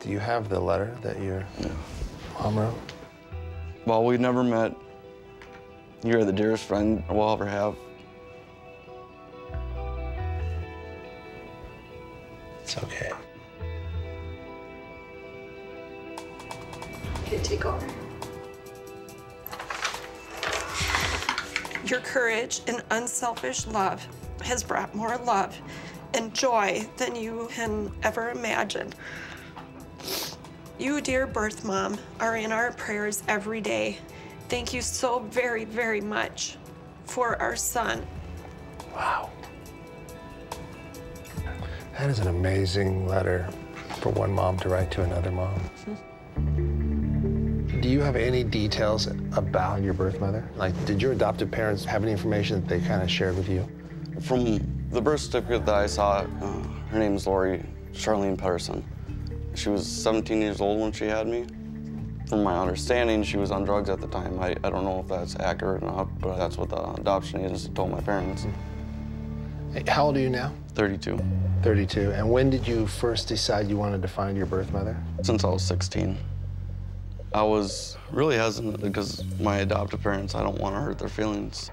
Do you have the letter that your mom wrote? Well, we've never met. You're the dearest friend we'll ever have. It's okay. You can take over. Your courage and unselfish love has brought more love and joy than you can ever imagine. You, dear birth mom, are in our prayers every day. Thank you so very, very much for our son. Wow. That is an amazing letter for one mom to write to another mom. Do you have any details about your birth mother? Like, did your adoptive parents have any information that they kind of shared with you? From the birth certificate that I saw, her name is Lori Charlene Patterson. She was 17 years old when she had me. From my understanding, she was on drugs at the time. I don't know if that's accurate or not, but that's what the adoption agency told my parents. How old are you now? 32. 32. And when did you first decide you wanted to find your birth mother? Since I was 16. I was really hesitant because my adoptive parents, I don't want to hurt their feelings.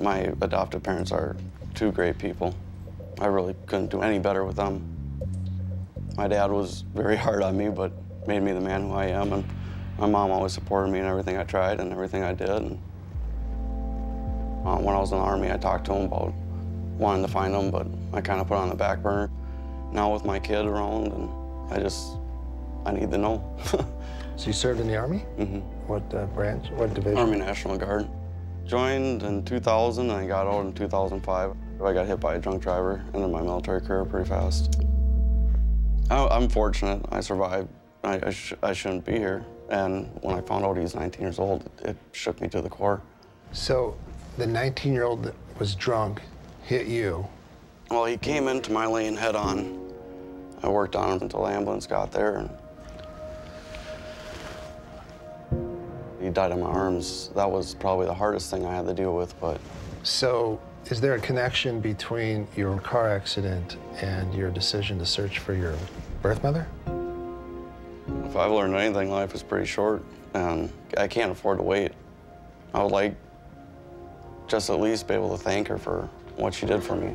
My adoptive parents are two great people. I really couldn't do any better with them. My dad was very hard on me, but made me the man who I am. And my mom always supported me in everything I tried and everything I did. And when I was in the Army, I talked to him about wanting to find him, but I kind of put on the back burner. Now with my kid around, and I need to know. So you served in the Army? Mm-hmm. What branch, what division? Army National Guard. Joined in 2000 and I got out in 2005. I got hit by a drunk driver, ended my military career pretty fast. I'm fortunate, I survived. I shouldn't be here. And when I found out he was 19 years old, it shook me to the core. So the 19-year-old that was drunk hit you? Well, he came into my lane head on. I worked on him until the ambulance got there. And he died in my arms. That was probably the hardest thing I had to deal with, but. So is there a connection between your car accident and your decision to search for your birth mother? If I've learned anything, life is pretty short, and I can't afford to wait. I would like just at least be able to thank her for what she did for me.